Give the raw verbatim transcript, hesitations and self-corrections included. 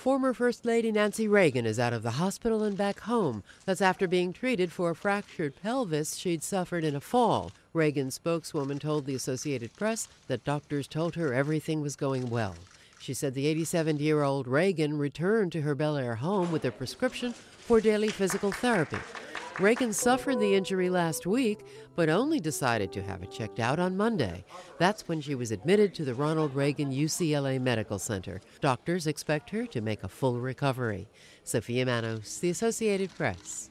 Former First Lady Nancy Reagan is out of the hospital and back home. That's after being treated for a fractured pelvis she'd suffered in a fall. Reagan's spokeswoman told the Associated Press that doctors told her everything was going well. She said the eighty-seven-year-old Reagan returned to her Bel Air home with a prescription for daily physical therapy. Reagan suffered the injury last week, but only decided to have it checked out on Monday. That's when she was admitted to the Ronald Reagan U C L A Medical Center. Doctors expect her to make a full recovery. Sophia Manos, The Associated Press.